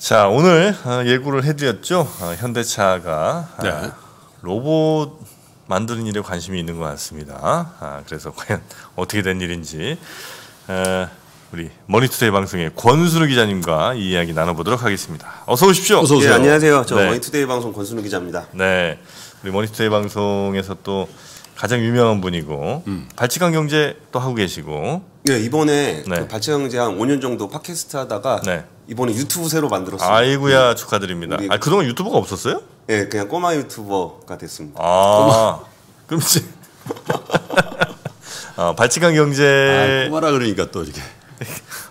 자, 오늘 예고를 해드렸죠. 현대차가 로봇 만드는 일에 관심이 있는 것 같습니다. 그래서 과연 어떻게 된 일인지 우리 머니투데이 방송의 권순우 기자님과 이 이야기 나눠보도록 하겠습니다. 어서 오십시오. 어서 오세요. 네, 안녕하세요. 저 머니투데이 방송 권순우 기자입니다. 네, 우리 머니투데이 방송에서 또 가장 유명한 분이고 발칙한 경제 또 하고 계시고. 네, 이번에 그 발칙한 경제 한 5년 정도 팟캐스트 하다가 이번에 유튜브 새로 만들었어요. 아이고야, 축하드립니다. 우리... 그동안 유튜브가 없었어요? 네, 그냥 꼬마 유튜버가 됐습니다. 아, 그럼 이제 발칙한 경제. 꼬마라 그러니까 또 이렇게.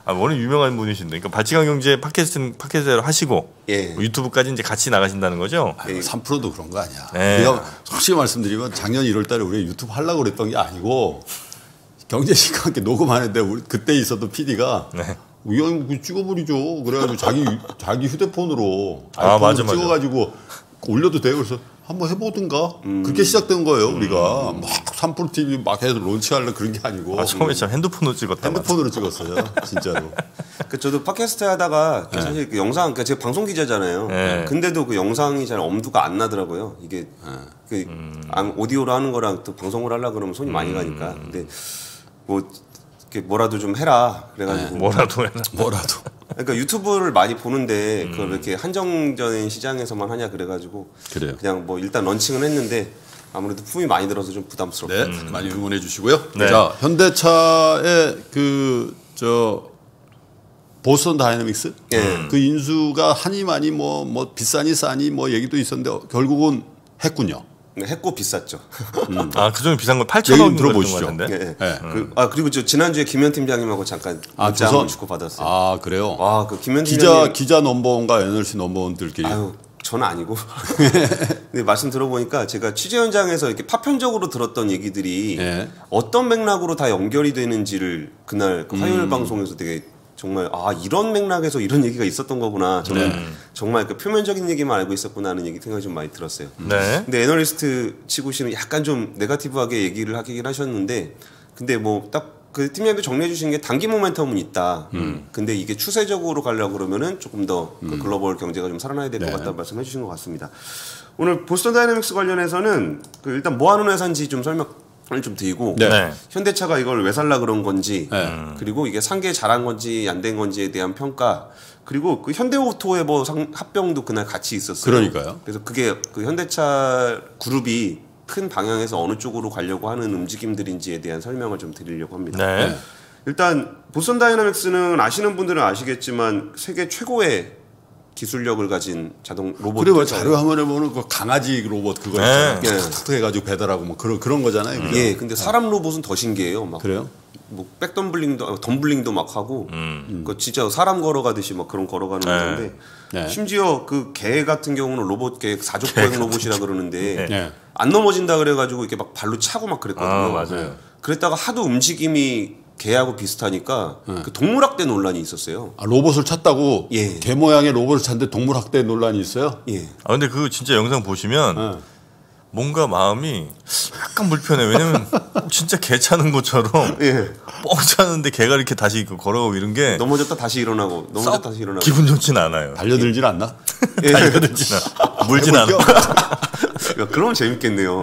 워낙 유명한 분이신데, 그러니까 발칙한 경제 팟캐스트를 하시고 뭐 유튜브까지 이제 같이 나가신다는 거죠? 삼프로도 그런 거 아니야. 그냥 솔직히 말씀드리면 작년 1월달에 우리 유튜브 하려고 그랬던 게 아니고 경제신과 함께 녹음하는데 우리 그때 있었던 PD가. 이거 찍어버리죠. 그래가지고 자기 휴대폰으로 아이폰으로 찍어가지고 올려도 돼요. 그래서 한번 해보든가 그렇게 시작된 거예요. 우리가 막 삼프로TV 막 해서 론치하려 그런 게 아니고 처음에 참 핸드폰으로 찍었다. 핸드폰으로 찍었어요, 진짜로. 저도 팟캐스트 하다가 사실 그 영상, 제가 방송 기자잖아요. 근데도 그 영상이 잘 엄두가 안 나더라고요. 이게 오디오로 하는 거랑 또 방송을 하려 그러면 손이 많이 가니까. 근데 뭐라도 좀 해라. 그래가지고 뭐라도 해라. 뭐라도. 그러니까 유튜브를 많이 보는데 그걸 왜 이렇게 한정적인 시장에서만 하냐 그래가지고. 그래요. 그냥 일단 런칭은 했는데 아무래도 품이 많이 들어서 좀 부담스럽네요. 많이 응원해 주시고요. 자, 현대차의 보스턴 다이내믹스 그 인수가 하니 많이 비싸니 싸니 얘기도 있었는데 결국은 했군요. 했고 비쌌죠. 그 정도 비싼 건 8,000원 들어보시죠. 같은데. 그리고 저 지난주에 김현 팀장님하고 잠깐 문자 주고 받았어요. 아, 그래요? 와, 그 김현 팀장님 기자 넘버원과 NLC 넘버원들끼리. 아유, 저는 아니고. 근데 말씀 들어보니까 제가 취재 현장에서 이렇게 파편적으로 들었던 얘기들이 어떤 맥락으로 다 연결이 되는지를 그날 화요일 방송에서 되게 정말 이런 맥락에서 이런 얘기가 있었던 거구나. 저는 정말 그 표면적인 얘기만 알고 있었구나 하는 생각이 좀 많이 들었어요. 근데 애널리스트 치고시는 약간 좀 네거티브하게 얘기를 하긴 하셨는데, 근데 딱 그 팀장님도 정리해 주신 게 단기 모멘텀은 있다. 근데 이게 추세적으로 가려고 그러면은 조금 더 그 글로벌 경제가 좀 살아나야 될 것 같다는 말씀해 주신 것 같습니다. 오늘 보스턴 다이내믹스 관련해서는 일단 뭐 하는 회사인지 좀 설명을 좀 드리고 현대차가 이걸 왜 살라 그런 건지 그리고 이게 상계 잘한 건지 안 된 건지에 대한 평가, 그리고 그 현대오토의 합병도 그날 같이 있었어요. 그러니까요. 그래서 그게 그 현대차 그룹이 큰 방향에서 어느 쪽으로 가려고 하는 움직임들인지에 대한 설명을 좀 드리려고 합니다. 일단 보스턴 다이내믹스는 아시는 분들은 아시겠지만 세계 최고의 기술력을 가진 자동 로봇. 그리고 자료 화면에 보는 그 강아지 로봇 그거 탁탁 해가지고 배달하고 그런 거잖아요. 근데 사람 로봇은 더 신기해요. 막 그래요? 덤블링도 막 하고 진짜 사람 걸어가듯이 막 그런 걸어가는 건데 심지어 그 개 같은 경우는 로봇 개 사족보행 로봇이라 그러는데 안 넘어진다 그래가지고 이렇게 막 발로 차고 막 그랬거든요. 맞아요. 그랬다가 하도 움직임이 개하고 비슷하니까 그 동물학대 논란이 있었어요. 로봇을 찾다고 개 모양의 로봇을 찾는데 동물학대 논란이 있어요? 근데 그 진짜 영상 보시면 뭔가 마음이 약간 불편해. 왜냐면 진짜 개 차는 것처럼 뻥 차는데 개가 이렇게 다시 걸어가고 이런 게 넘어졌다 다시 일어나고 넘어졌다 다시 일어나고 기분 좋진 않아요. 달려들진 않나? 달려들진 않아. 물진 않아. 그러면 재밌겠네요.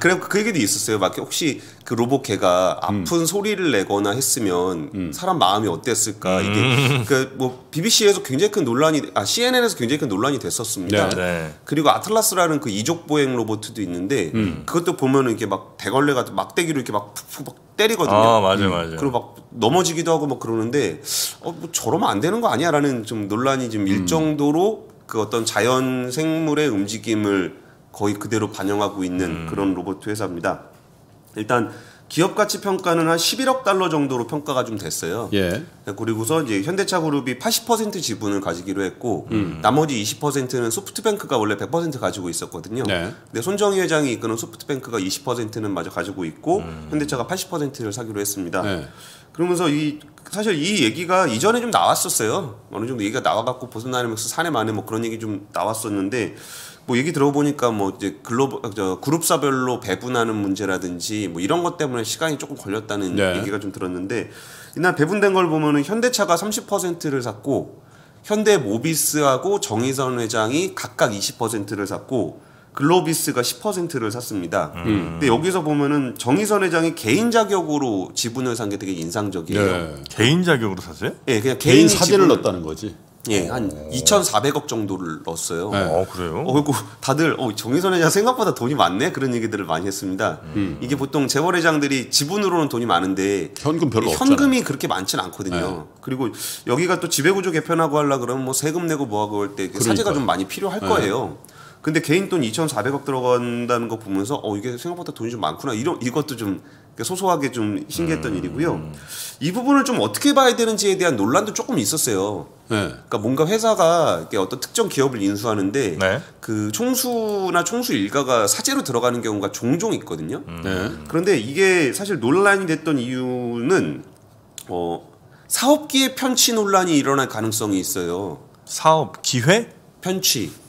그래 그 얘기도 있었어요. 막 혹시 그 로봇 개가 아픈 소리를 내거나 했으면 사람 마음이 어땠을까? 이게 BBC에서 굉장히 큰 논란이, CNN에서 굉장히 큰 논란이 됐었습니다. 그리고 아틀라스라는 그 이족 보행 로봇도 있는데 그것도 보면은 이렇게 막 대걸레 같은 막대기로 이렇게 막 푹푹 막 때리거든요. 맞아요. 그리고 막 넘어지기도 하고 막 그러는데 저러면 안 되는 거 아니야라는 좀 논란이 지금 일정도로 그 어떤 자연 생물의 움직임을 거의 그대로 반영하고 있는 그런 로봇 회사입니다. 일단 기업 가치 평가는 한 11억 달러 정도로 평가가 좀 됐어요. 그리고서 이제 현대차 그룹이 80% 지분을 가지기로 했고 나머지 20%는 소프트뱅크가 원래 100% 가지고 있었거든요. 근데 손정희 회장이 이끄는 소프트뱅크가 20%는 마저 가지고 있고 현대차가 80%를 사기로 했습니다. 그러면서 사실 이 얘기가 이전에 좀 나왔었어요. 어느 정도 얘기가 나와갖고 보스턴 다이내믹스 사내 만에 그런 얘기 좀 나왔었는데 얘기 들어보니까 이제 그룹사별로 배분하는 문제라든지 이런 것 때문에 시간이 조금 걸렸다는 얘기가 좀 들었는데, 이날 배분된 걸 보면은 현대차가 30%를 샀고 현대 모비스하고 정의선 회장이 각각 20%를 샀고 글로비스가 10%를 샀습니다. 근데 여기서 보면은 정의선 회장이 개인 자격으로 지분을 산 게 되게 인상적이에요. 네. 개인 자격으로 샀어요? 예, 네, 그냥 개인 사재를 넣었다는 거지. 예, 한 2,400억 정도를 넣었어요. 네. 어, 그래요? 그리고 다들 정의선 회장 생각보다 돈이 많네 그런 얘기들을 많이 했습니다. 이게 보통 재벌 회장들이 지분으로는 돈이 많은데 현금 별로 현금이 그렇게 많지는 않거든요. 네. 그리고 여기가 또 지배구조 개편하고 하려 그러면 뭐 세금 내고 뭐하고 할 때 사재가 좀 많이 필요할 네. 거예요. 근데 개인 돈 2,400억 들어간다는 거 보면서 이게 생각보다 돈이 좀 많구나 이것도 좀 소소하게 좀 신기했던 일이고요. 이 부분을 좀 어떻게 봐야 되는지에 대한 논란도 조금 있었어요. 네. 그러니까 뭔가 회사가 이렇게 어떤 특정 기업을 인수하는데 네. 그 총수나 총수 일가가 사재로 들어가는 경우가 종종 있거든요. 네. 그런데 이게 사실 논란이 됐던 이유는 사업기회 편취 논란이 일어날 가능성이 있어요. 사업 기회 편취.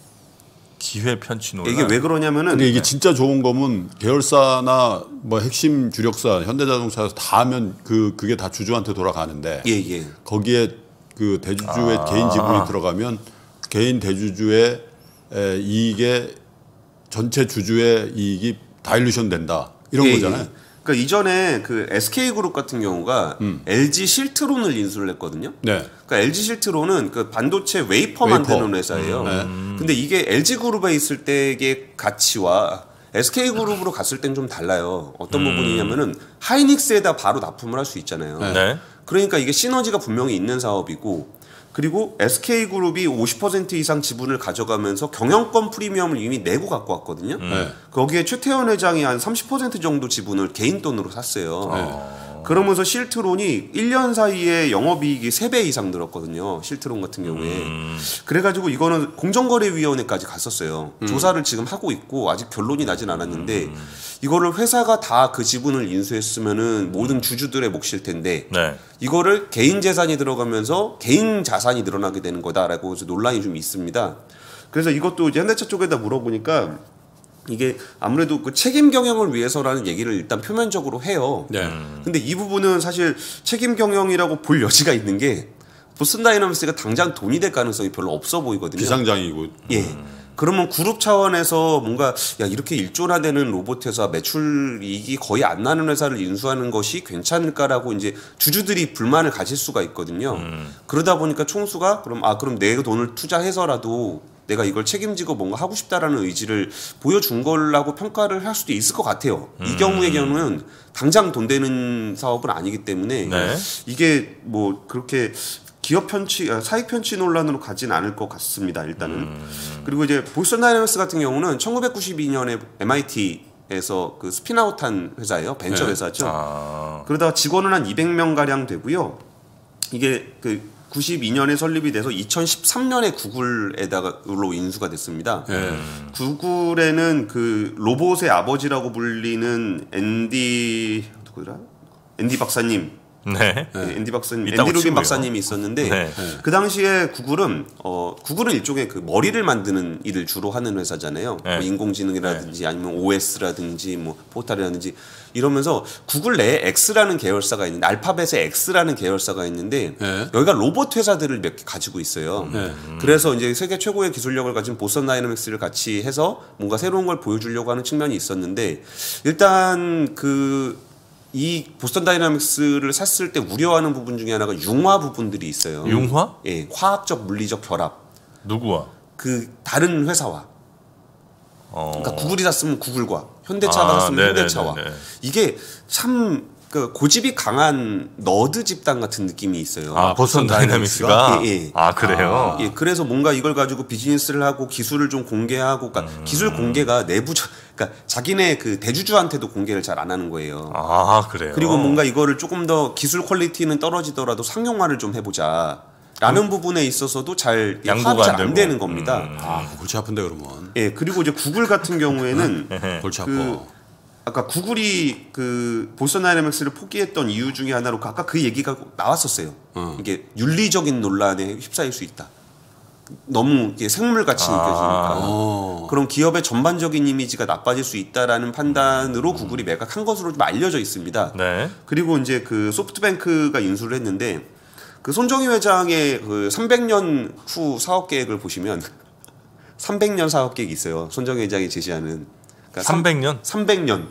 기회 편취 논란. 이게 왜 그러냐면은 이게 진짜 좋은 거면 계열사나 뭐 핵심 주력사 현대자동차에서 다 하면 그게 다 주주한테 돌아가는데 예. 거기에 그 대주주의 개인 지분이 들어가면 개인 대주주의 이익에 전체 주주의 이익이 다일루션 된다 이런 거잖아요. 그러니까 이전에 그 SK 그룹 같은 경우가 LG 실트론을 인수를 했거든요. 네. 그러니까 LG 실트론은 그 반도체 웨이퍼 만드는 회사예요. 네. 근데 이게 LG 그룹에 있을 때의 가치와 SK 그룹으로 갔을 땐 좀 달라요. 어떤 부분이냐면은 하이닉스에다 바로 납품을 할 수 있잖아요. 네. 그러니까 이게 시너지가 분명히 있는 사업이고. 그리고 SK 그룹이 50% 이상 지분을 가져가면서 경영권 프리미엄을 이미 내고 갖고 왔거든요. 네. 거기에 최태원 회장이 한 30% 정도 지분을 개인 돈으로 샀어요. 네. 그러면서 실트론이 1년 사이에 영업이익이 3배 이상 늘었거든요. 실트론 같은 경우에. 그래가지고 이거는 공정거래위원회까지 갔었어요. 조사를 지금 하고 있고 아직 결론이 나진 않았는데 이거를 회사가 다 그 지분을 인수했으면은 모든 주주들의 몫일 텐데 네. 이거를 개인 재산이 들어가면서 개인 자산이 늘어나게 되는 거다라고 해서 논란이 좀 있습니다. 그래서 이것도 이제 현대차 쪽에다 물어보니까 이게 아무래도 그 책임 경영을 위해서라는 얘기를 일단 표면적으로 해요. 네. 근데 이 부분은 사실 책임 경영이라고 볼 여지가 있는 게 보스턴 다이나믹스가 당장 돈이 될 가능성이 별로 없어 보이거든요. 비상장이고. 예. 그러면 그룹 차원에서 뭔가 야 이렇게 1조나 되는 로봇 회사 매출이익이 거의 안 나는 회사를 인수하는 것이 괜찮을까라고 이제 주주들이 불만을 가질 수가 있거든요. 그러다 보니까 총수가 그럼 내 돈을 투자해서라도 내가 이걸 책임지고 뭔가 하고 싶다라는 의지를 보여준 거라고 평가를 할 수도 있을 것 같아요. 이 경우는 당장 돈 되는 사업은 아니기 때문에 네. 이게 뭐 그렇게 기업 편취, 사익 편취 논란으로 가진 않을 것 같습니다. 일단은. 그리고 이제 보스턴 다이나믹스 같은 경우는 1992년에 MIT에서 그 스핀아웃한 회사예요. 벤처 네. 회사죠. 그러다가 직원은 한 200명 가량 되고요. 이게 그 92년에 설립이 돼서 2013년에 구글로 인수가 됐습니다. 네. 구글에는 그 로봇의 아버지라고 불리는 앤디 박사님. 네. 앤디 박사님, 앤디 루빈 박사님이 있었는데 네. 그 당시에 구글은 일종의 그 머리를 만드는 일을 주로 하는 회사잖아요. 네. 뭐 인공지능이라든지 네. 아니면 OS라든지 뭐 포탈이라든지 이러면서 구글 내에 X라는 계열사가 있는데 알파벳의 X라는 계열사가 있는데 네. 여기가 로봇 회사들을 몇 개 가지고 있어요. 네. 그래서 이제 세계 최고의 기술력을 가진 보스턴 다이나믹스를 같이 해서 뭔가 새로운 걸 보여주려고 하는 측면이 있었는데 일단 이 보스턴 다이나믹스를 샀을 때 우려하는 부분 중에 하나가 융화 부분들이 있어요. 융화? 예, 화학적 물리적 결합. 누구와? 그 다른 회사와. 그러니까 구글이 샀으면 구글과, 현대차가 샀으면 네네네네. 현대차와. 이게 참 고집이 강한 너드 집단 같은 느낌이 있어요. 보스턴 다이나믹스가? 예. 그래요? 예, 그래서 뭔가 이걸 가지고 비즈니스를 하고 기술을 좀 공개하고, 그러니까 기술 공개가 그러니까 자기네 그 대주주한테도 공개를 잘 안 하는 거예요. 그래요? 그리고 뭔가 이거를 조금 더 기술 퀄리티는 떨어지더라도 상용화를 좀 해보자. 라는 부분에 있어서도 잘 양보가 안 되는 겁니다. 골치 아픈데 그러면. 예, 그리고 이제 구글 같은 경우에는. 골치 아파. 아까 구글이 그 보스턴 다이나믹스를 포기했던 이유 중에 하나로 아까 그 얘기가 나왔었어요. 이게 윤리적인 논란에 휩싸일 수 있다. 너무 생물같이 느껴지니까 그럼 기업의 전반적인 이미지가 나빠질 수 있다라는 판단으로 구글이 매각한 것으로 좀 알려져 있습니다. 네. 그리고 이제 그 소프트뱅크가 인수를 했는데 그 손정희 회장의 그 300년 후 사업 계획을 보시면 300년 사업 계획이 있어요. 손정희 회장이 제시하는. 그러니까 300년? 300년.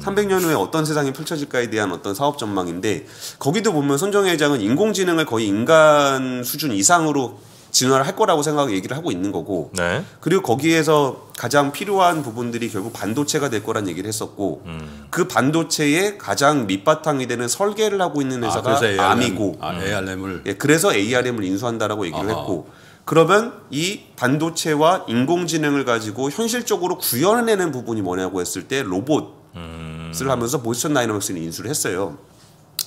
300년 후에 어떤 세상이 펼쳐질까에 대한 어떤 사업 전망인데, 거기도 보면 손정희 회장은 인공지능을 거의 인간 수준 이상으로 진화를 할 거라고 생각하고 얘기를 하고 있는 거고, 네. 그리고 거기에서 가장 필요한 부분들이 결국 반도체가 될 거란 얘기를 했었고, 그 반도체의 가장 밑바탕이 되는 설계를 하고 있는 회사가 ARM이고, ARM을 예, 그래서 ARM을 인수한다라고 얘기를 아하. 했고, 그러면 이 반도체와 인공지능을 가지고 현실적으로 구현해내는 부분이 뭐냐고 했을 때 로봇을 하면서 보스턴 다이나믹스를 인수를 했어요.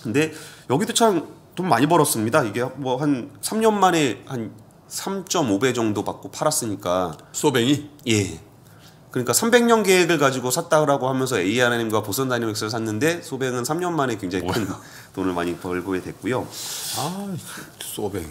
근데 여기도 참 돈 많이 벌었습니다. 이게 뭐 한 3년 만에 한 3.5배 정도 받고 팔았으니까. 소뱅이? 예. 그러니까 300년 계획을 가지고 샀다라고 하면서 ARM과 보스턴 다이나믹스를 샀는데 소뱅은 3년 만에 굉장히 큰 돈을 많이 벌게 됐고요. 아, 소뱅.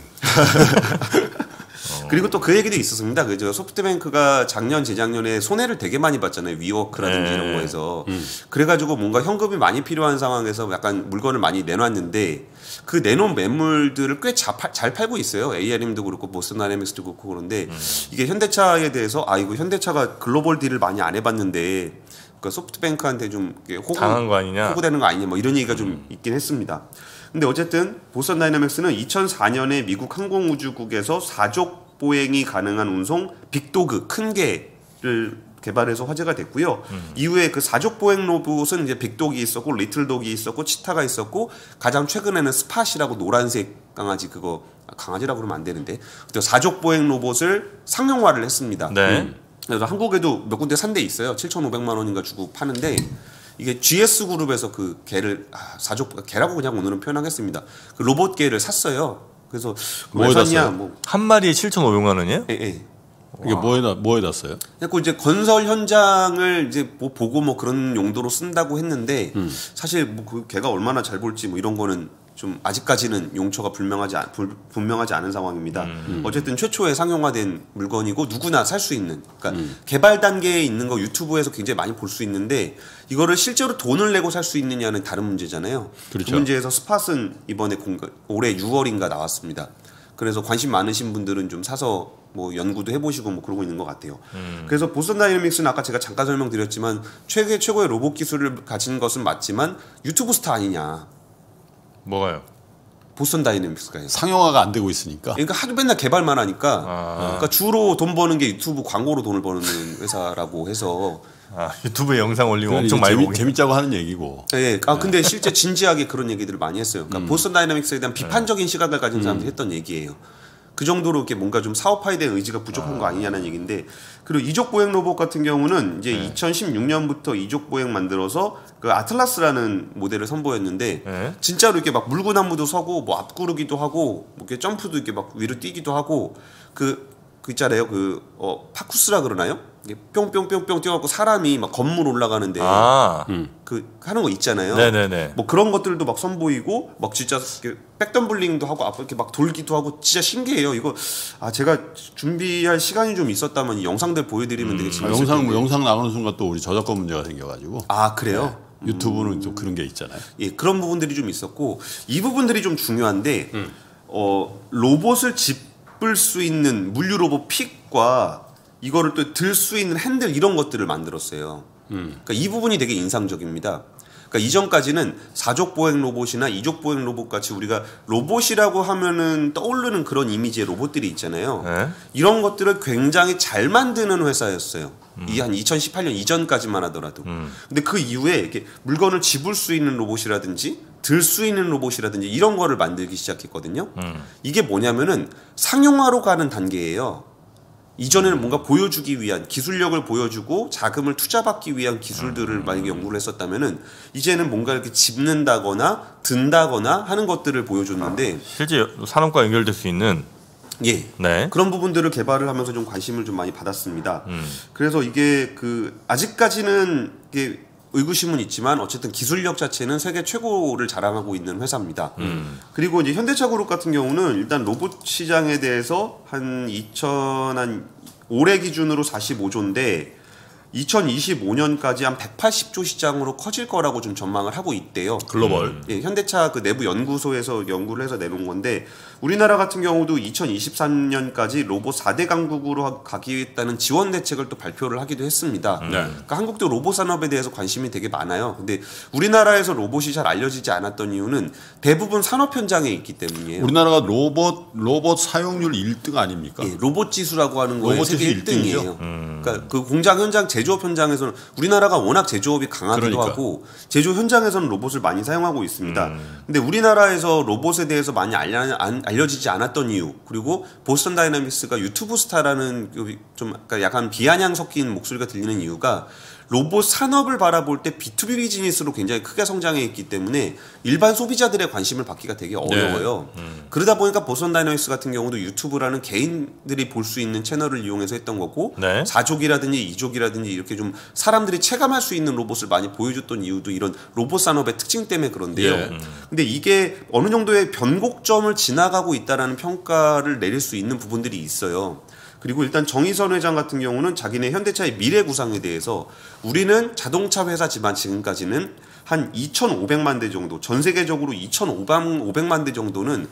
그리고 또 그 얘기도 있었습니다. 그죠? 소프트뱅크가 작년, 재작년에 손해를 되게 많이 봤잖아요. 위워크라든지 네. 이런 거에서. 그래가지고 뭔가 현금이 많이 필요한 상황에서 약간 물건을 많이 내놨는데, 그 내놓은 매물들을 꽤 잘 팔고 있어요. ARM도 그렇고 보스턴 다이나믹스도 그렇고. 그런데 이게 현대차에 대해서 아 이거 현대차가 글로벌 딜을 많이 안 해봤는데 그러니까 소프트뱅크한테 좀 당한 거 아니냐? 호구되는 거 아니냐? 뭐 이런 얘기가 좀 있긴 했습니다. 근데 어쨌든 보스턴 다이나믹스는 2004년에 미국 항공우주국에서 4족 보행이 가능한 운송 빅도그 큰 개를 개발해서 화제가 됐고요. 이후에 그 4족 보행 로봇은 이제 빅독이 있었고 리틀독이 있었고 치타가 있었고 가장 최근에는 스팟이라고 노란색 강아지 그거 강아지라고 그러면 안 되는데 그때 4족 보행 로봇을 상용화를 했습니다. 네. 그래서 한국에도 몇 군데 산 데 있어요. 7,500만 원인가 주고 파는데 이게 GS그룹에서 그 개를 개라고 그냥 오늘은 표현하겠습니다. 그 로봇 개를 샀어요. 그래서 왜 샀냐 뭐 한 마리에 7,500만 원이에요? 예. 예. 이게 뭐에 놨어요? 그래서 이제 건설 현장을 이제 뭐 보고 뭐 그런 용도로 쓴다고 했는데 사실 뭐 그 걔가 얼마나 잘 볼지 뭐 이런 거는 좀 아직까지는 용처가 분명하지 않은 상황입니다. 어쨌든 최초에 상용화된 물건이고 누구나 살 수 있는. 그러니까 개발 단계에 있는 거 유튜브에서 굉장히 많이 볼 수 있는데 이거를 실제로 돈을 내고 살 수 있느냐는 다른 문제잖아요. 그렇죠. 그 문제에서 스팟은 이번에 올해 6월인가 나왔습니다. 그래서 관심 많으신 분들은 좀 사서 뭐 연구도 해보시고 뭐 그러고 있는 것 같아요. 그래서 보스턴 다이나믹스는 아까 제가 잠깐 설명드렸지만 최고의 로봇 기술을 가진 것은 맞지만 유튜브 스타 아니냐. 뭐가요? 보스턴 다이나믹스가 상용화가 안 되고 있으니까. 그러니까 하도 맨날 개발만 하니까. 아. 그러니까 주로 돈 버는 게 유튜브 광고로 돈을 버는 회사라고 해서. 아, 유튜브에 영상 올리고 엄청 많이 재밌자고 하는 얘기고. 네. 아, 근데 실제 진지하게 그런 얘기들을 많이 했어요. 그러니까 보스턴 다이나믹스에 대한 비판적인 시각을 가진 사람들이 했던 얘기예요. 그 정도로 이렇게 뭔가 좀 사업화에 대한 의지가 부족한 거 아니냐는 얘기인데, 그리고 이족 보행 로봇 같은 경우는 이제 2016년부터 이족 보행 만들어서 그 아틀라스라는 모델을 선보였는데 진짜로 이렇게 막 물구나무도 서고 뭐 앞구르기도 하고 이렇게 점프도 이렇게 막 위로 뛰기도 하고 그 있잖아요 파쿠스라 그러나요? 뿅뿅뿅뿅 뛰어갖고 사람이 막 건물 올라가는데 그 하는 거 있잖아요. 네네네. 뭐 그런 것들도 막 선보이고 막 진짜 백덤블링도 하고 앞 이렇게 막 돌기도 하고 진짜 신기해요. 이거 아 제가 준비할 시간이 좀 있었다면 이 영상들 보여드리면 되게 재밌을 텐데. 영상 나오는 순간 또 우리 저작권 문제가 생겨가지고. 아 그래요? 네. 유튜브는 또 그런 게 있잖아요. 예 그런 부분들이 좀 있었고 이 부분들이 좀 중요한데 로봇을 짚을 수 있는 물류 로봇 픽과 이거를 또 들 수 있는 핸들 이런 것들을 만들었어요. 그러니까 이 부분이 되게 인상적입니다. 그러니까 이전까지는 4족 보행 로봇이나 2족 보행 로봇 같이 우리가 로봇이라고 하면은 떠오르는 그런 이미지의 로봇들이 있잖아요. 에? 이런 것들을 굉장히 잘 만드는 회사였어요. 이 한 2018년 이전까지만 하더라도. 근데 그 이후에 이렇게 물건을 집을 수 있는 로봇이라든지 들 수 있는 로봇이라든지 이런 거를 만들기 시작했거든요. 이게 뭐냐면은 상용화로 가는 단계예요. 이전에는 뭔가 보여주기 위한 기술력을 보여주고 자금을 투자받기 위한 기술들을 만약에 연구를 했었다면은 이제는 뭔가 이렇게 짚는다거나 든다거나 하는 것들을 보여줬는데 실제 산업과 연결될 수 있는 예 네. 그런 부분들을 개발을 하면서 좀 관심을 좀 많이 받았습니다. 그래서 이게 그 아직까지는 이게 의구심은 있지만 어쨌든 기술력 자체는 세계 최고를 자랑하고 있는 회사입니다. 그리고 이제 현대차 그룹 같은 경우는 일단 로봇 시장에 대해서 한 올해 기준으로 45조인데 2025년까지 한 180조 시장으로 커질 거라고 좀 전망을 하고 있대요. 글로벌. 예, 현대차 그 내부 연구소에서 연구를 해서 내놓은 건데, 우리나라 같은 경우도 2023년까지 로봇 4대 강국으로 가겠다는 지원 대책을 또 발표를 하기도 했습니다. 네. 그러니까 한국도 로봇 산업에 대해서 관심이 되게 많아요. 근데 우리나라에서 로봇이 잘 알려지지 않았던 이유는 대부분 산업 현장에 있기 때문이에요. 우리나라가 로봇 사용률 1등 아닙니까? 예, 로봇 지수라고 하는 거에 세계 1등이에요. 그러니까 그 공장 현장 제조업 현장에서는 우리나라가 워낙 제조업이 강하기도 그러니까. 하고 제조 현장에서는 로봇을 많이 사용하고 있습니다. 근데 우리나라에서 로봇에 대해서 많이 알려지지 않았던 이유, 그리고 보스턴 다이나믹스가 유튜브 스타라는 좀 약간 비아냥 섞인 목소리가 들리는 이유가, 로봇 산업을 바라볼 때 B2B 비즈니스로 굉장히 크게 성장해 있기 때문에 일반 소비자들의 관심을 받기가 되게 어려워요. 네. 그러다 보니까 보스턴 다이나믹스 같은 경우도 유튜브라는 개인들이 볼 수 있는 채널을 이용해서 했던 거고, 네. 4족이라든지 2족이라든지 이렇게 좀 사람들이 체감할 수 있는 로봇을 많이 보여줬던 이유도 이런 로봇 산업의 특징 때문에 그런데요. 네. 근데 이게 어느 정도의 변곡점을 지나가고 있다는 평가를 내릴 수 있는 부분들이 있어요. 그리고 일단 정의선 회장 같은 경우는 자기네 현대차의 미래 구상에 대해서, 우리는 자동차 회사지만 지금까지는 한 2,500만 대 정도, 전 세계적으로 2,500만 대 정도는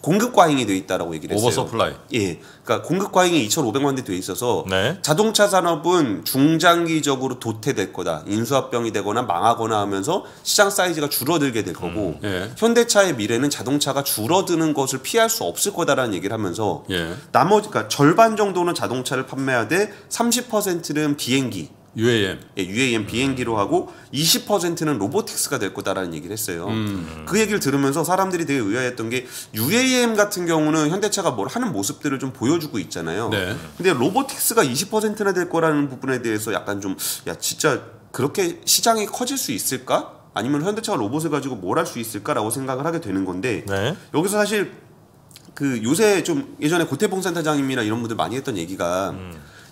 공급 과잉이 돼 있다라고 얘기를 했어요. 오버서플라이. 예, 그러니까 공급 과잉이 2,500만 대 돼 있어서 네. 자동차 산업은 중장기적으로 도태될 거다, 인수합병이 되거나 망하거나 하면서 시장 사이즈가 줄어들게 될 거고, 예. 현대차의 미래는 자동차가 줄어드는 것을 피할 수 없을 거다라는 얘기를 하면서, 예. 나머지 그러니까 절반 정도는 자동차를 판매해야 돼, 30%는 비행기. UAM. 예, UAM 비행기로 하고 20%는 로보틱스가 될 거다라는 얘기를 했어요. 그 얘기를 들으면서 사람들이 되게 의아했던 게, UAM 같은 경우는 현대차가 뭘 하는 모습들을 좀 보여주고 있잖아요. 네. 근데 로보틱스가 20%나 될 거라는 부분에 대해서 약간 좀, 야, 진짜 그렇게 시장이 커질 수 있을까? 아니면 현대차가 로봇을 가지고 뭘 할 수 있을까라고 생각을 하게 되는 건데, 네. 여기서 사실 그 요새 좀 예전에 고태봉 센터장님이나 이런 분들 많이 했던 얘기가,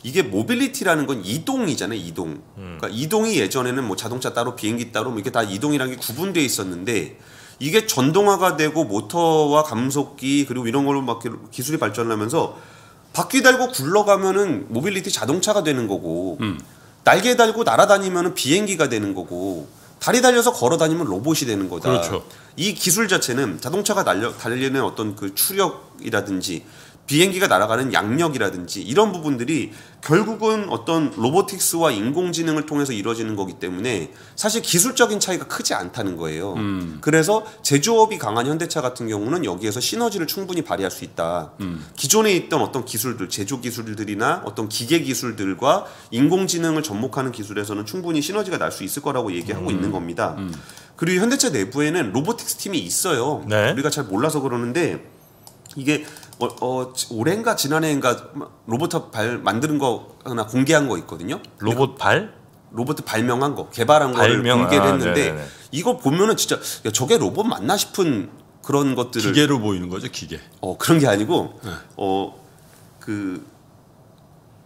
이게 모빌리티라는 건 이동이잖아요, 이동. 그러니까 이동이 예전에는 뭐 자동차 따로 비행기 따로 뭐 이게 다 이동이라는 게 구분되어 있었는데, 이게 전동화가 되고 모터와 감속기 그리고 이런 걸로 막 기술이 발전하면서 바퀴 달고 굴러가면은 모빌리티 자동차가 되는 거고, 날개 달고 날아다니면은 비행기가 되는 거고, 다리 달려서 걸어 다니면 로봇이 되는 거다. 그렇죠. 이 기술 자체는 자동차가 달리는 어떤 그 추력이라든지 비행기가 날아가는 양력이라든지 이런 부분들이 결국은 어떤 로보틱스와 인공지능을 통해서 이루어지는 거기 때문에 사실 기술적인 차이가 크지 않다는 거예요. 그래서 제조업이 강한 현대차 같은 경우는 여기에서 시너지를 충분히 발휘할 수 있다. 기존에 있던 어떤 기술들, 제조 기술들이나 어떤 기계 기술들과 인공지능을 접목하는 기술에서는 충분히 시너지가 날 수 있을 거라고 얘기하고 있는 겁니다. 그리고 현대차 내부에는 로보틱스 팀이 있어요. 네. 우리가 잘 몰라서 그러는데, 이게 올해인가 지난해인가 로봇 발 만드는 거 하나 공개한 거 있거든요. 로봇 발? 로봇 발명한 거, 개발한 거를 공개를 했는데, 네네네. 이거 보면은 진짜 야, 저게 로봇 맞나 싶은 그런 것들을 기계로 보이는 거죠, 기계. 그런 게 아니고 네.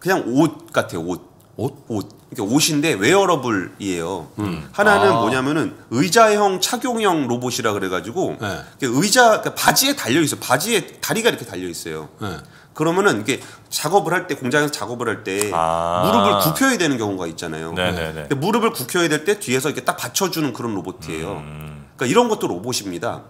그냥 옷 같아요, 옷. 옷. 그러니까 옷인데 웨어러블이에요. 하나는 뭐냐면은 의자형 착용형 로봇이라 그래가지고 네. 그러니까 바지에 달려 있어요. 바지에 다리가 이렇게 달려 있어요. 네. 그러면은 이게 작업을 할 때, 공장에서 작업을 할 때 무릎을 굽혀야 되는 경우가 있잖아요. 네네네. 근데 무릎을 굽혀야 될 때 뒤에서 이렇게 딱 받쳐주는 그런 로봇이에요. 그러니까 이런 것도 로봇입니다.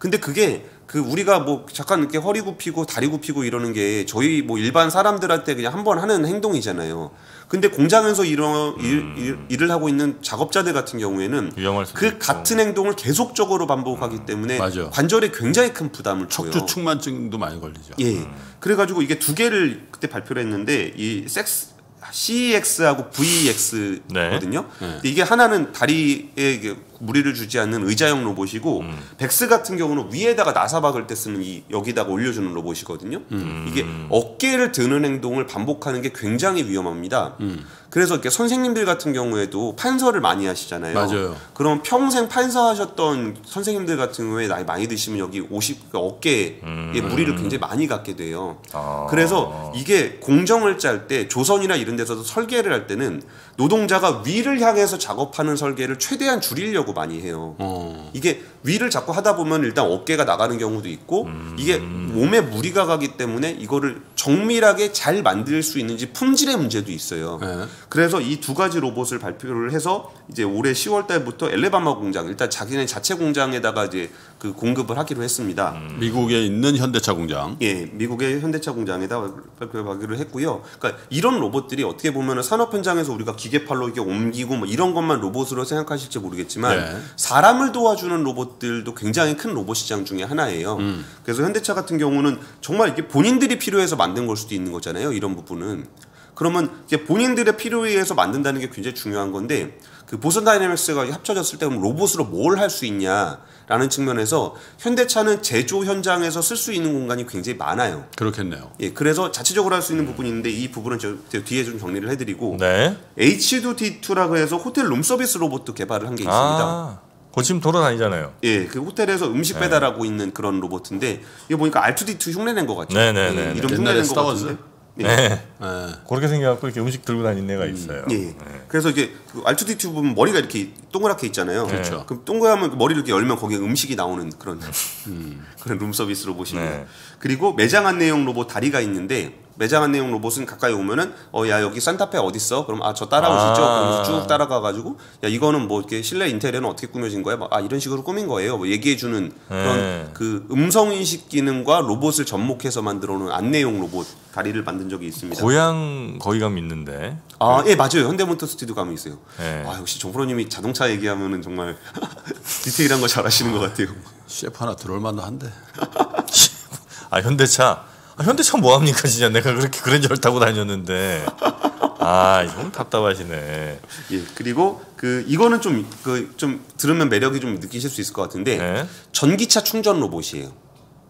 근데 그게 그 우리가 뭐 잠깐 이렇게 허리 굽히고 다리 굽히고 이러는 게 저희 뭐 일반 사람들한테 그냥 한 번 하는 행동이잖아요. 근데 공장에서 일을 하고 있는 작업자들 같은 경우에는 그 같은 행동을 계속적으로 반복하기 때문에 맞아. 관절에 굉장히 큰 부담을 줘요. 척추 측만증도 많이 걸리죠. 예. 그래가지고 이게 두 개를 그때 발표를 했는데, 이 CEX하고 VEX거든요. 네. 근데 이게 하나는 다리에 무리를 주지 않는 의자형 로봇이고, 백스 같은 경우는 위에다가 나사 박을 때 쓰는 이 여기다가 올려주는 로봇이거든요. 이게 어깨를 드는 행동을 반복하는 게 굉장히 위험합니다. 그래서 이렇게 선생님들 같은 경우에도 판서를 많이 하시잖아요. 맞아요. 그럼 평생 판서하셨던 선생님들 같은 경우에 나이 많이 드시면 여기 어깨에 무리를 굉장히 많이 갖게 돼요. 그래서 이게 공정을 짤 때 조선이나 이런 데서도 설계를 할 때는 노동자가 위를 향해서 작업하는 설계를 최대한 줄이려고 하려고 많이 해요. 이게 위를 자꾸 하다 보면 일단 어깨가 나가는 경우도 있고 이게 몸에 무리가 가기 때문에 이거를 정밀하게 잘 만들 수 있는지 품질의 문제도 있어요. 네. 그래서 이 두 가지 로봇을 발표를 해서 이제 올해 10월 달부터 엘레바마 공장, 일단 자기네 자체 공장에다가 이제 그 공급을 하기로 했습니다. 미국에 있는 현대차 공장. 예, 미국의 현대차 공장에다 발표하기로 했고요. 그러니까 이런 로봇들이 어떻게 보면은 산업 현장에서 우리가 기계팔로 이렇게 옮기고 뭐 이런 것만 로봇으로 생각하실지 모르겠지만 네. 사람을 도와주는 로봇들도 굉장히 큰 로봇 시장 중에 하나예요. 그래서 현대차 같은 경우는 정말 이게 본인들이 필요해서 만든 걸 수도 있는 거잖아요. 이런 부분은. 그러면 이제 본인들의 필요에 의해서 만든다는 게 굉장히 중요한 건데 그 보선 다이내믹스가 합쳐졌을 때 그럼 로봇으로 뭘 할 수 있냐라는 측면에서 현대차는 제조 현장에서 쓸 수 있는 공간이 굉장히 많아요. 그렇겠네요. 예, 그래서 자체적으로 할 수 있는 부분이 있는데 이 부분은 저 뒤에 좀 정리를 해드리고 네. H2D2라고 해서 호텔 룸서비스 로봇도 개발을 한 게 있습니다. 거침 돌아다니잖아요. 예, 그 호텔에서 음식 네. 배달하고 있는 그런 로봇인데 이거 보니까 R2D2 흉내낸 것 같죠. 네네네. 이름 흉내낸 것 같은데. 네. 그렇게 생겨갖고 이렇게 음식 들고 다니는 애가 있어요. 예. 네. 그래서 이게 R2D2 보면 머리가 이렇게 동그랗게 있잖아요. 그렇죠. 그럼 동그라면 머리를 이렇게 열면 거기에 음식이 나오는 그런 그런 룸서비스 로봇입니다. 네. 그리고 매장 안내용 로봇 다리가 있는데 매장 안내용 로봇은 가까이 오면은 야 여기 산타페 어디 있어? 그럼 저 따라오시죠. 그러면서 쭉 따라가가지고 야 이거는 뭐 이렇게 실내 인테리어는 어떻게 꾸며진 거야? 막 이런 식으로 꾸민 거예요. 뭐 얘기해주는 그런 그 음성 인식 기능과 로봇을 접목해서 만들어놓은 안내용 로봇 다리를 만든 적이 있습니다. 고향 거기 가면 있는데. 아 예 맞아요. 현대모터 스튜디오 가면 있어요. 네. 아 역시 정프로님이 자동차 얘기하면은 정말 디테일한 거 잘하시는 것 같아요. 셰프 하나 들어올 만도 한데. 아 현대차. 현대차 뭐합니까 진짜 내가 그렇게 그랜저를 타고 다녔는데 아 이건 답답하시네. 예 그리고 그 이거는 좀 들으면 매력이 좀 느끼실 수 있을 것 같은데 네? 전기차 충전 로봇이에요.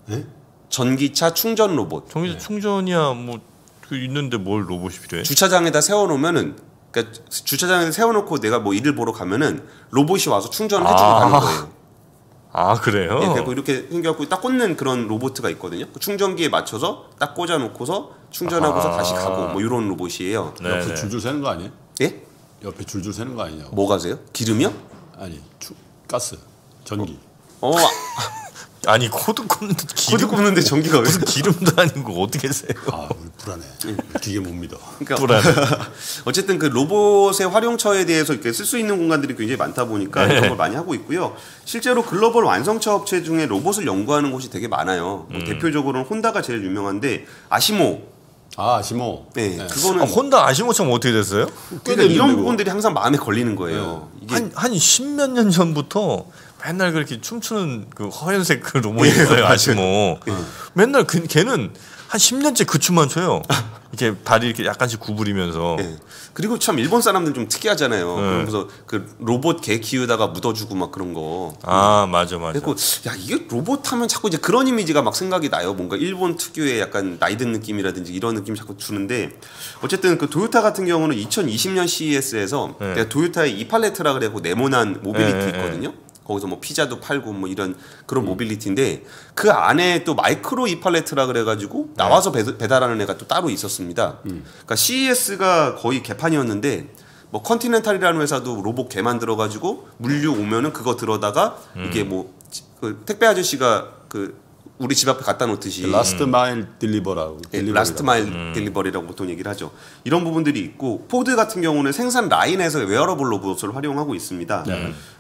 네? 전기차 충전 로봇. 전기차 충전이야 뭐 있는데 뭘 로봇이 필요해? 주차장에다 세워놓으면은 그러니까 주차장에 세워놓고 내가 뭐 일을 보러 가면은 로봇이 와서 충전을 해주고 가는 거예요. 아 그래요? 예, 그리고 이렇게 생겨갖고 딱 꽂는 그런 로봇가 있거든요. 충전기에 맞춰서 딱 꽂아놓고서 충전하고서 다시 가고 뭐 이런 로봇이에요. 네네. 옆에 줄줄 새는 거 아니에요? 예? 옆에 줄줄 새는 거 아니냐고. 뭐가 새요? 기름이요? 아니 가스, 전기. 아니 코드 꽂는데 기름 꽂는데 전기가 왜? 무슨 기름도 아니고 어떻게 세요? 아 우리 불안해. 기계 못 믿어. 그러니까 불안해. 어쨌든 그 로봇의 활용처에 대해서 이렇게 쓸 수 있는 공간들이 굉장히 많다 보니까 네. 이런 걸 많이 하고 있고요. 실제로 글로벌 완성차 업체 중에 로봇을 연구하는 곳이 되게 많아요. 뭐 대표적으로는 혼다가 제일 유명한데 아시모. 아시모. 네, 네. 그거는 혼다 아시모처럼 어떻게 됐어요? 그러니까 이런 부분들이 항상 마음에 걸리는 거예요. 네. 이게 한 10몇 년 전부터. 맨날 그렇게 춤추는 그 하얀색 그 로봇이 있어요. 아시모. 맨날 걔는 한 10년째 그 춤만 춰요. 이렇게 다리 이렇게 약간씩 구부리면서. 네. 그리고 참 일본 사람들 좀 특이하잖아요. 네. 그러면서 그 로봇 개 키우다가 묻어주고 막 그런 거. 맞아. 그리고 야 이게 로봇 하면 자꾸 이제 그런 이미지가 막 생각이 나요. 뭔가 일본 특유의 약간 나이 든 느낌이라든지 이런 느낌 자꾸 주는데 어쨌든 그 도요타 같은 경우는 2020년 CES에서 네. 도요타의 이팔레트라 그래갖고 네모난 모빌리티 있거든요. 거기서 뭐 피자도 팔고 뭐 이런 그런 모빌리티인데 그 안에 또 마이크로 이팔레트라 그래가지고 나와서 배달하는 애가 또 따로 있었습니다. 그러니까 CES가 거의 개판이었는데 뭐 컨티넨탈이라는 회사도 로봇 개 만들어가지고 물류 오면은 그거 들어다가 이게 뭐 그 택배 아저씨가 그 우리 집 앞에 갖다 놓듯이 라스트 마일 딜리버라고 라스트 마일 딜리버리라고 보통 얘기를 하죠. 이런 부분들이 있고 포드 같은 경우는 생산 라인에서 웨어러블 로봇을 활용하고 있습니다.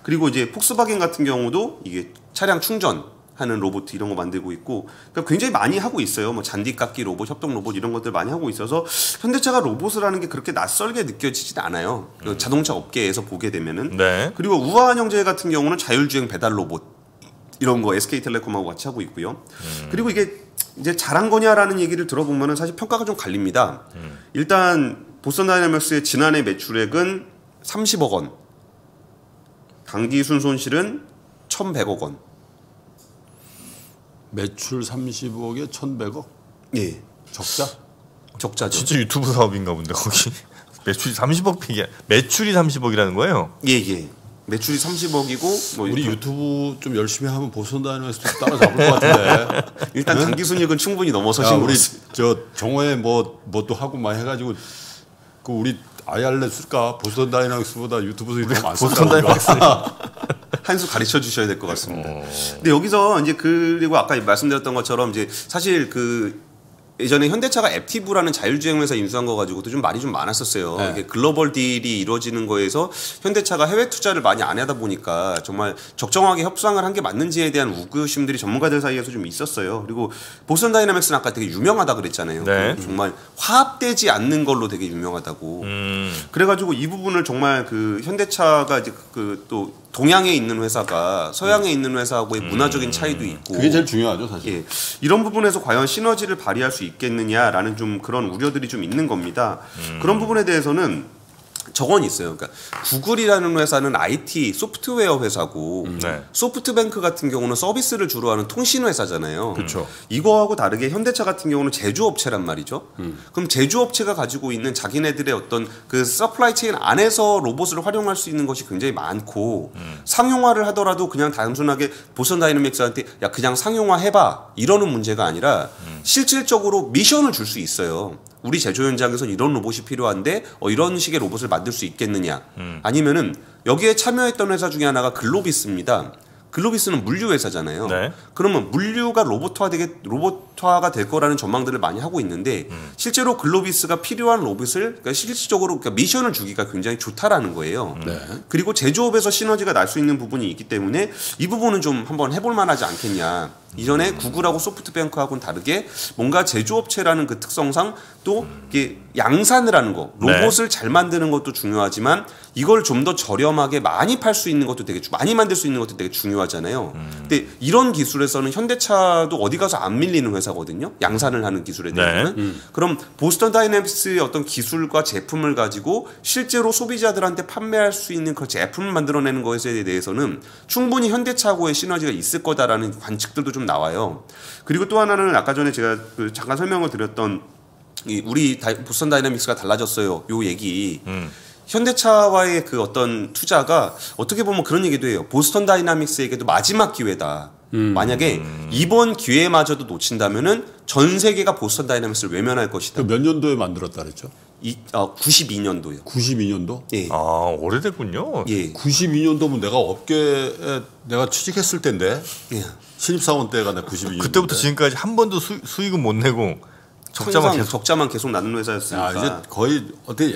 그리고 이제 폭스바겐 같은 경우도 이게 차량 충전하는 로봇 이런 거 만들고 있고 그러니까 굉장히 많이 하고 있어요. 뭐 잔디깎기 로봇, 협동 로봇 이런 것들 많이 하고 있어서 현대차가 로봇을 하는 게 그렇게 낯설게 느껴지진 않아요. 자동차 업계에서 보게 되면은 네. 그리고 우아한 형제 같은 경우는 자율주행 배달 로봇 이런 거 SK텔레콤하고 같이 하고 있고요. 그리고 이게 이제 잘한 거냐라는 얘기를 들어보면은 사실 평가가 좀 갈립니다. 일단 보스턴 다이내믹스의 지난해 매출액은 30억 원, 당기순 손실은 1,100억 원. 매출 30억에 1,100억? 예, 적자죠. 진짜 유튜브 사업인가 본데 거기 매출이 30억 픽이야. 매출이 30억이라는 거예요? 예. 매출이 30억이고 뭐 우리 유튜브 좀 열심히 하면 보스턴 다이내믹스도 따라잡을 것 같은데 일단 단기순이익은 충분히 넘어서신 우리 저 정호에 뭐 또 하고 막 해가지고 그 우리 아이알레 쓸까 보스턴 다이내믹스보다 유튜브 수익이 많습니다. 보스턴 다이내믹스 한 수 가르쳐 주셔야 될 것 같습니다. 근데 여기서 이제 그리고 아까 말씀드렸던 것처럼 이제 사실 그 예전에 현대차가 앱티브라는 자율주행 회사 인수한 거 가지고도 좀 말이 좀 많았었어요. 네. 이게 글로벌 딜이 이루어지는 거에서 현대차가 해외 투자를 많이 안 하다 보니까 정말 적정하게 협상을 한 게 맞는지에 대한 우려심들이 전문가들 사이에서 좀 있었어요. 그리고 보스턴 다이나믹스는 아까 되게 유명하다 그랬잖아요. 네. 정말 화합되지 않는 걸로 되게 유명하다고. 그래가지고 이 부분을 정말 그 현대차가 이제 그 또 동양에 있는 회사가 서양에 있는 회사하고의 문화적인 차이도 있고 그게 제일 중요하죠 사실. 예. 이런 부분에서 과연 시너지를 발휘할 수 있겠느냐라는 좀 그런 우려들이 좀 있는 겁니다. 그런 부분에 대해서는 저건 있어요. 그러니까 구글이라는 회사는 IT 소프트웨어 회사고 네. 소프트뱅크 같은 경우는 서비스를 주로 하는 통신 회사잖아요. 그쵸. 이거하고 다르게 현대차 같은 경우는 제조업체란 말이죠. 그럼 제조업체가 가지고 있는 자기네들의 어떤 그 서플라이 체인 안에서 로봇을 활용할 수 있는 것이 굉장히 많고 상용화를 하더라도 그냥 단순하게 보스턴 다이내믹스한테 야 그냥 상용화 해봐 이러는 문제가 아니라 실질적으로 미션을 줄 수 있어요. 우리 제조 현장에서는 이런 로봇이 필요한데 이런 식의 로봇을 만들 수 있겠느냐. 아니면은 여기에 참여했던 회사 중에 하나가 글로비스입니다. 글로비스는 물류 회사잖아요. 네. 그러면 물류가 로봇화가 될 거라는 전망들을 많이 하고 있는데 실제로 글로비스가 필요한 로봇을 그러니까 실질적으로 그러니까 미션을 주기가 굉장히 좋다라는 거예요. 네. 그리고 제조업에서 시너지가 날 수 있는 부분이 있기 때문에 이 부분은 좀 한번 해볼 만하지 않겠냐. 이전에 구글하고 소프트뱅크하고는 다르게 뭔가 제조업체라는 그 특성상 또 이게 양산을 하는 거 로봇을 네. 잘 만드는 것도 중요하지만 이걸 좀 더 저렴하게 많이 팔 수 있는 것도 되게 많이 만들 수 있는 것도 되게 중요하잖아요. 근데 이런 기술에서는 현대차도 어디 가서 안 밀리는 회사거든요. 양산을 하는 기술에 대해서는. 네. 그럼 보스턴 다이내믹스의 어떤 기술과 제품을 가지고 실제로 소비자들한테 판매할 수 있는 그 제품을 만들어내는 것에 대해서는 충분히 현대차하고의 시너지가 있을 거다라는 관측들도 좀 나와요. 그리고 또 하나는 아까 전에 제가 그 잠깐 설명을 드렸던 이 우리 보스턴 다이내믹스가 달라졌어요. 요 얘기. 현대차와의 그 어떤 투자가 어떻게 보면 그런 얘기도 해요. 보스턴 다이나믹스에게도 마지막 기회다. 만약에 이번 기회마저도 놓친다면은 전 세계가 보스턴 다이나믹스를 외면할 것이다. 그 몇 년도에 만들었다 그랬죠? 92년도요. 92년도? 예. 아, 오래됐군요. 예. 92년도면 내가 업계에 내가 취직했을 때인데. 예. 신입사원 때가 내 92년도. 그때부터 지금까지 한 번도 수익은 못 내고 적자만 계속 나는 회사였으니까. 야, 이제 거의 어떻게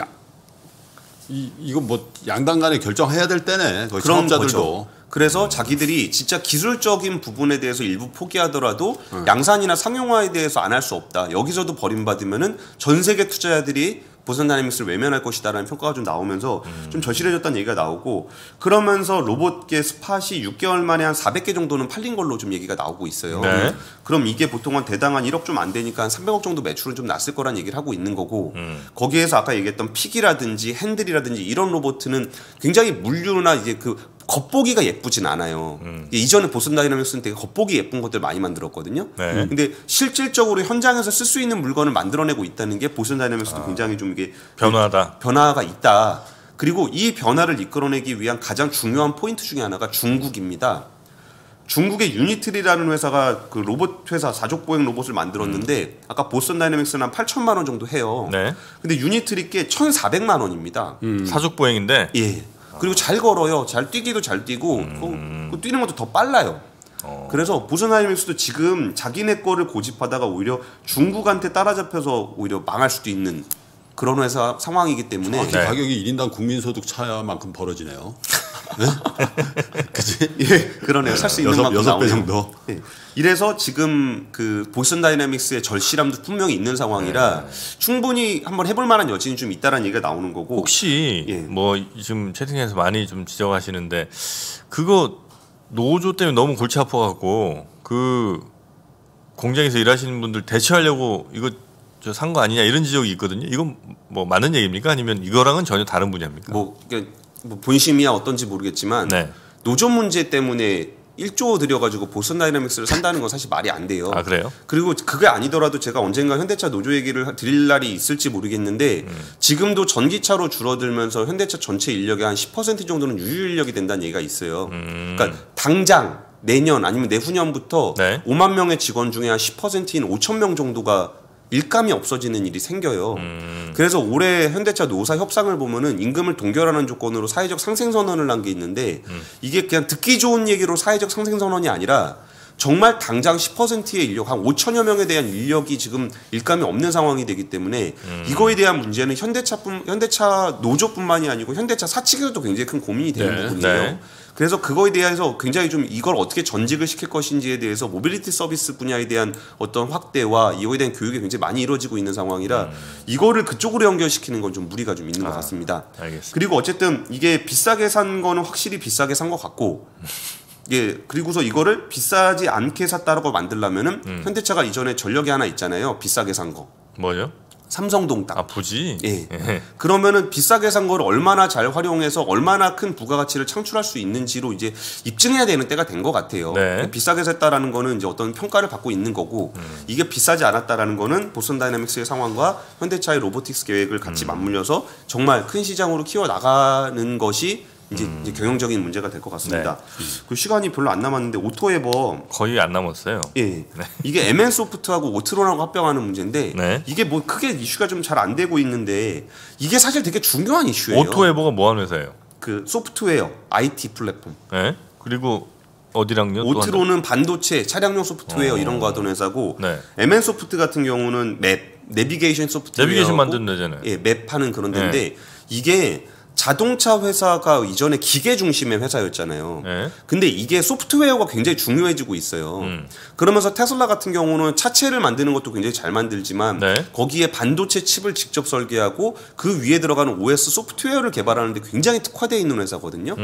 이건 뭐 양당 간에 결정해야 될 때네. 거의 창업자들도. 그래서 자기들이 진짜 기술적인 부분에 대해서 일부 포기하더라도 양산이나 상용화에 대해서 안 할 수 없다. 여기서도 버림받으면은 전 세계 투자자들이 보스턴 다이내믹스를 외면할 것이다라는 평가가 좀 나오면서 좀 절실해졌다는 얘기가 나오고 그러면서 로봇계 스팟이 6개월 만에 한 400개 정도는 팔린 걸로 좀 얘기가 나오고 있어요. 네. 그럼 이게 보통 한 대당 한 1억 좀 안 되니까 한 300억 정도 매출은 좀 났을 거란 얘기를 하고 있는 거고 거기에서 아까 얘기했던 픽이라든지 핸들이라든지 이런 로봇은 굉장히 물류나 이제 그 겉보기가 예쁘진 않아요. 이전에 보스턴 다이내믹스는 되게 겉보기 예쁜 것들 많이 만들었거든요. 네. 근데 실질적으로 현장에서 쓸 수 있는 물건을 만들어내고 있다는 게 보스턴 다이내믹스도 굉장히 좀 이게 변화가 있다. 그리고 이 변화를 이끌어내기 위한 가장 중요한 포인트 중에 하나가 중국입니다. 중국의 유니틀이라는 회사가 그 로봇 회사 사족보행 로봇을 만들었는데 아까 보스턴 다이내믹스는 한 8천만 원 정도 해요. 네. 근데 유니틀이 꽤 1,400만 원입니다. 사족보행인데? 예. 그리고 잘 걸어요. 잘 뛰기도 잘 뛰고 뛰는 것도 더 빨라요. 그래서 보스턴 다이내믹스도 지금 자기네 거를 고집하다가 오히려 중국한테 따라잡혀서 오히려 망할 수도 있는 그런 회사 상황이기 때문에 네. 가격이 1인당 국민소득 차만큼 벌어지네요. 그치? 예, 그러네요. 살 수 있는 만큼 6배 정도. 예. 이래서 지금 그 보스턴 다이내믹스의 절실함도 분명히 있는 상황이라 네. 충분히 한번 해볼 만한 여지는 좀 있다라는 얘기가 나오는 거고 혹시 예. 뭐 지금 채팅에서 많이 좀 지적하시는데 그거 노조 때문에 너무 골치 아파갖고 그 공장에서 일하시는 분들 대처하려고 이거 저 산 거 아니냐 이런 지적이 있거든요. 이건 뭐 맞는 얘기입니까? 아니면 이거랑은 전혀 다른 분야입니까? 뭐 본심이야 어떤지 모르겠지만 네. 노조 문제 때문에 1조 들여가지고 보스턴 다이내믹스를 산다는 건 사실 말이 안 돼요. 아 그래요? 그리고 그게 아니더라도 제가 언젠가 현대차 노조 얘기를 드릴 날이 있을지 모르겠는데 지금도 전기차로 줄어들면서 현대차 전체 인력의 한 10% 정도는 유휴인력이 된다는 얘기가 있어요. 그러니까 당장 내년 아니면 내후년부터 네. 5만 명의 직원 중에 한 10%인 5천 명 정도가 일감이 없어지는 일이 생겨요. 그래서 올해 현대차 노사 협상을 보면은 임금을 동결하는 조건으로 사회적 상생선언을 한 게 있는데 이게 그냥 듣기 좋은 얘기로 사회적 상생선언이 아니라 정말 당장 10%의 인력, 한 5천여 명에 대한 인력이 지금 일감이 없는 상황이 되기 때문에 이거에 대한 문제는 현대차 노조뿐만이 아니고 현대차 사측에서도 굉장히 큰 고민이 되는 부분이에요. 네. 그래서 그거에 대해서 굉장히 좀 이걸 어떻게 전직을 시킬 것인지에 대해서 모빌리티 서비스 분야에 대한 어떤 확대와 이거에 대한 교육이 굉장히 많이 이루어지고 있는 상황이라 이거를 그쪽으로 연결시키는 건 좀 무리가 좀 있는 것 같습니다. 알겠습니다. 그리고 어쨌든 이게 비싸게 산 거는 확실히 비싸게 산 것 같고 예, 그리고서 이거를 비싸지 않게 샀다라고 만들려면은 현대차가 이전에 전력이 하나 있잖아요. 비싸게 산 거. 뭐죠? 삼성동 땅. 아, 부지? 예. 예. 그러면은 비싸게 산 걸 얼마나 잘 활용해서 얼마나 큰 부가가치를 창출할 수 있는지로 이제 입증해야 되는 때가 된 것 같아요. 네. 비싸게 샀다라는 거는 이제 어떤 평가를 받고 있는 거고 이게 비싸지 않았다라는 거는 보스턴 다이내믹스의 상황과 현대차의 로보틱스 계획을 같이 맞물려서 정말 큰 시장으로 키워나가는 것이 이제 경영적인 문제가 될 것 같습니다. 네. 그 시간이 별로 안 남았는데 오토에버 거의 안 남았어요. 예, 네. 이게 MN소프트하고 오트론하고 합병하는 문제인데 네. 이게 뭐 크게 이슈가 좀 잘 안 되고 있는데 이게 사실 되게 중요한 이슈예요. 오토에버가 뭐 하는 회사예요? 그 소프트웨어, IT 플랫폼. 네. 그리고 어디랑요? 오트론은 반도체, 차량용 소프트웨어 이런 거 하던 회사고 네. MN소프트 같은 경우는 맵, 내비게이션 소프트웨어. 내비게이션 만드는 데잖아요. 예, 맵 하는 그런 데인데 네. 이게 자동차 회사가 이전에 기계 중심의 회사였잖아요. 네. 근데 이게 소프트웨어가 굉장히 중요해지고 있어요. 그러면서 테슬라 같은 경우는 차체를 만드는 것도 굉장히 잘 만들지만 네. 거기에 반도체 칩을 직접 설계하고 그 위에 들어가는 OS 소프트웨어를 개발하는 데 굉장히 특화되어 있는 회사거든요.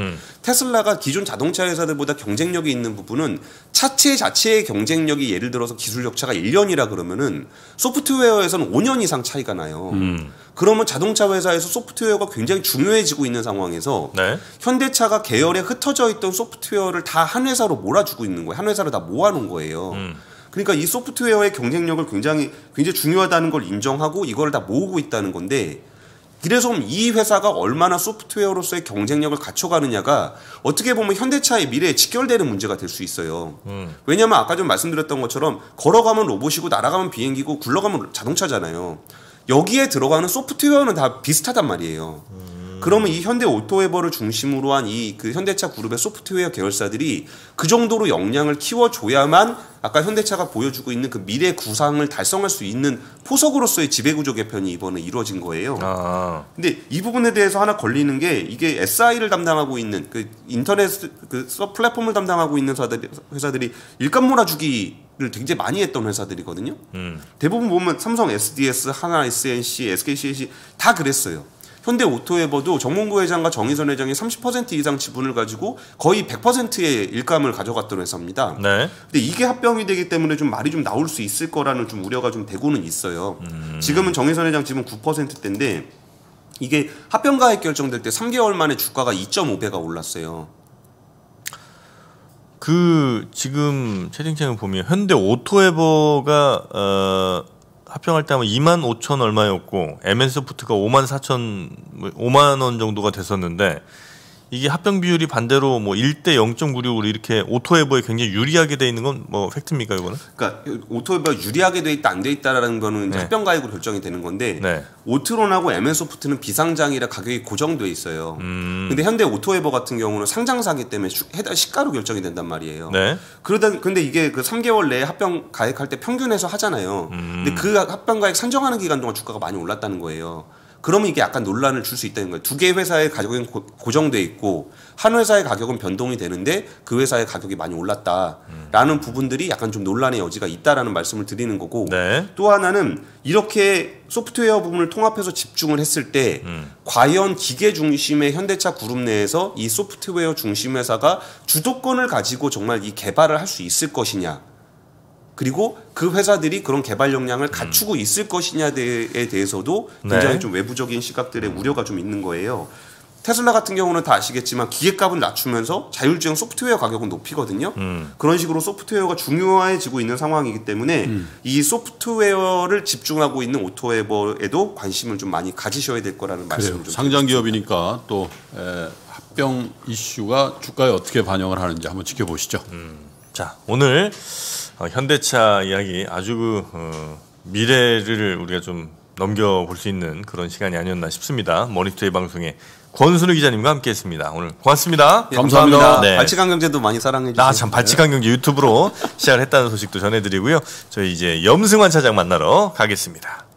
테슬라가 기존 자동차 회사들보다 경쟁력이 있는 부분은 차체 자체의 경쟁력이 예를 들어서 기술 격차가 1년이라 그러면은 소프트웨어에서는 5년 이상 차이가 나요. 그러면 자동차 회사에서 소프트웨어가 굉장히 중요해지고 있는 상황에서 네. 현대차가 계열에 흩어져 있던 소프트웨어를 다 한 회사로 몰아주고 있는 거예요. 한 회사로 다 모아놓은 거예요. 그러니까 이 소프트웨어의 경쟁력을 굉장히 중요하다는 걸 인정하고 이걸 다 모으고 있다는 건데 그래서 이 회사가 얼마나 소프트웨어로서의 경쟁력을 갖춰가느냐가 어떻게 보면 현대차의 미래에 직결되는 문제가 될 수 있어요. 왜냐하면 아까 좀 말씀드렸던 것처럼 걸어가면 로봇이고 날아가면 비행기고 굴러가면 자동차잖아요. 여기에 들어가는 소프트웨어는 다 비슷하단 말이에요. 그러면 이 현대 오토에버를 중심으로 한 이 그 현대차 그룹의 소프트웨어 계열사들이 그 정도로 역량을 키워줘야만 아까 현대차가 보여주고 있는 그 미래 구상을 달성할 수 있는 포석으로서의 지배구조 개편이 이번에 이루어진 거예요. 아. 근데 이 부분에 대해서 하나 걸리는 게 이게 SI를 담당하고 있는 그 인터넷 그 플랫폼을 담당하고 있는 회사들이 일감 몰아주기 를 굉장히 많이 했던 회사들이거든요. 대부분 보면 삼성 SDS, 하나 SNC, SK C&C 다 그랬어요. 현대 오토에버도 정몽구 회장과 정의선 회장이 30% 이상 지분을 가지고 거의 100%의 일감을 가져갔던 회사입니다. 네. 근데 이게 합병이 되기 때문에 좀 말이 좀 나올 수 있을 거라는 좀 우려가 좀 되고는 있어요. 지금은 정의선 회장 지분 9%대인데 이게 합병 가액 결정될 때 3개월 만에 주가가 2.5배가 올랐어요. 그 지금 채팅창을 보면 현대 오토에버가 합병할 때 아마 2만 5천 얼마였고 MN소프트가 5만 원 정도가 됐었는데 이게 합병 비율이 반대로 뭐 1대 0.96으로 이렇게 오토에버에 굉장히 유리하게 돼 있는 건 뭐 팩트입니까 이거는? 그러니까 오토에버가 유리하게 돼 있다 안 돼 있다라는 거는 네. 합병 가액으로 결정이 되는 건데 네. 오트론하고 MN소프트는 비상장이라 가격이 고정돼 있어요. 근데 현대 오토에버 같은 경우는 상장사기 때문에 해당 시가로 결정이 된단 말이에요. 네. 그러다 근데 이게 그 3개월 내에 합병 가액할 때 평균해서 하잖아요. 근데 그 합병 가액 산정하는 기간 동안 주가가 많이 올랐다는 거예요. 그러면 이게 약간 논란을 줄 수 있다는 거예요. 두 개의 회사의 가격은 고정돼 있고 한 회사의 가격은 변동이 되는데 그 회사의 가격이 많이 올랐다라는 부분들이 약간 좀 논란의 여지가 있다라는 말씀을 드리는 거고 네. 또 하나는 이렇게 소프트웨어 부분을 통합해서 집중을 했을 때 과연 기계 중심의 현대차 그룹 내에서 이 소프트웨어 중심 회사가 주도권을 가지고 정말 이 개발을 할 수 있을 것이냐 그리고 그 회사들이 그런 개발 역량을 갖추고 있을 것이냐에 대해서도 굉장히 네. 좀 외부적인 시각들의 우려가 좀 있는 거예요. 테슬라 같은 경우는 다 아시겠지만 기계값은 낮추면서 자율주행 소프트웨어 가격은 높이거든요. 그런 식으로 소프트웨어가 중요해지고 있는 상황이기 때문에 이 소프트웨어를 집중하고 있는 오토에버에도 관심을 좀 많이 가지셔야 될 거라는 말씀을 좀 상장 기업이니까 또 합병 이슈가 주가에 어떻게 반영을 하는지 한번 지켜보시죠. 자 오늘 현대차 이야기 아주 미래를 우리가 좀 넘겨볼 수 있는 그런 시간이 아니었나 싶습니다. 머니투데이 방송에 권순우 기자님과 함께했습니다. 오늘 고맙습니다. 예, 감사합니다. 네. 발칙한 경제도 많이 사랑해 주세요. 아, 참 발칙한 경제 유튜브로 시작을 했다는 소식도 전해드리고요. 저희 이제 염승환 차장 만나러 가겠습니다.